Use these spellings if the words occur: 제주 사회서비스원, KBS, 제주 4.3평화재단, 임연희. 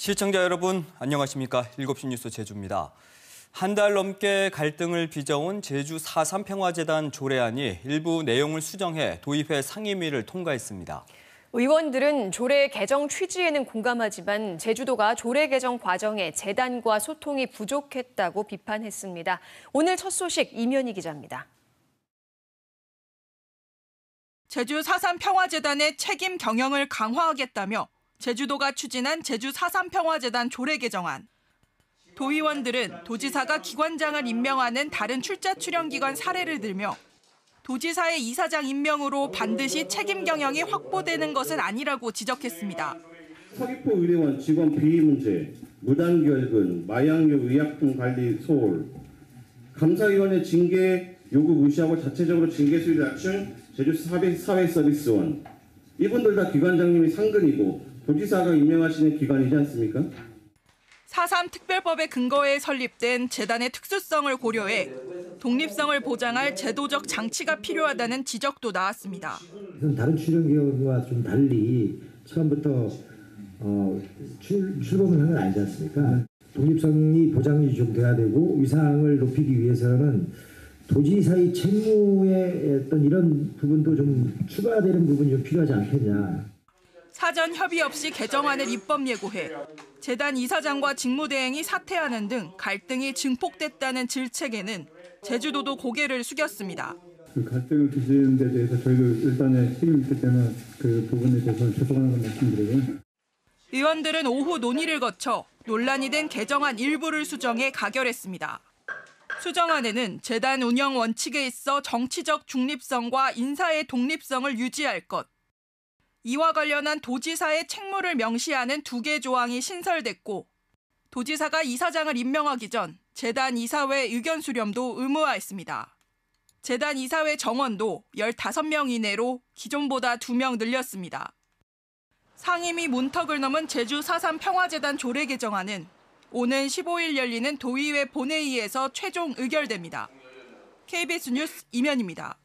시청자 여러분, 안녕하십니까. 7시 뉴스 제주입니다. 한 달 넘게 갈등을 빚어온 제주 4.3평화재단 조례안이 일부 내용을 수정해 도입해 상임위를 통과했습니다. 의원들은 조례 개정 취지에는 공감하지만 제주도가 조례 개정 과정에 재단과 소통이 부족했다고 비판했습니다. 오늘 첫 소식 임연희 기자입니다. 제주 4.3평화재단의 책임 경영을 강화하겠다며 제주도가 추진한 제주 4.3평화재단 조례 개정안. 도의원들은 도지사가 기관장을 임명하는 다른 출자 출연기관 사례를 들며 도지사의 이사장 임명으로 반드시 책임 경영이 확보되는 것은 아니라고 지적했습니다. 서귀포 의료원 직원 비위 문제, 무단결근, 마약류 의약품 관리 소홀, 감사위원회 징계 요구 무시하고 자체적으로 징계 수위를 낮춘 제주 사회서비스원. 이분들 다 기관장님이 상근이고 도지사가 임명하시는 기관이지 않습니까? 4.3 특별법의 근거에 설립된 재단의 특수성을 고려해 독립성을 보장할 제도적 장치가 필요하다는 지적도 나왔습니다. 다른 출연기관과 좀 달리 처음부터 출범을 한 건 아니지 않습니까? 독립성이 보장이 좀 돼야 되고 위상을 높이기 위해서는 도지사의 책무에 어떤 이런 부분도 좀 추가되는 부분이 좀 필요하지 않겠냐. 사전 협의 없이 개정안을 입법 예고해 재단 이사장과 직무대행이 사퇴하는 등 갈등이 증폭됐다는 질책에는 제주도도 고개를 숙였습니다. 그 갈등을 빚는 데 대해서 저희도 일단의 책임이 있기 때문에 그 부분에 대해서 죄송하다는 걸 말씀드리고요. 의원들은 오후 논의를 거쳐 논란이 된 개정안 일부를 수정해 가결했습니다. 수정안에는 재단 운영 원칙에 있어 정치적 중립성과 인사의 독립성을 유지할 것, 이와 관련한 도지사의 책무를 명시하는 2개 조항이 신설됐고, 도지사가 이사장을 임명하기 전 재단 이사회 의견 수렴도 의무화했습니다. 재단 이사회 정원도 15명 이내로 기존보다 2명 늘렸습니다. 상임위 문턱을 넘은 제주 4.3평화재단 조례 개정안은 오는 15일 열리는 도의회 본회의에서 최종 의결됩니다. KBS 뉴스 임연희입니다.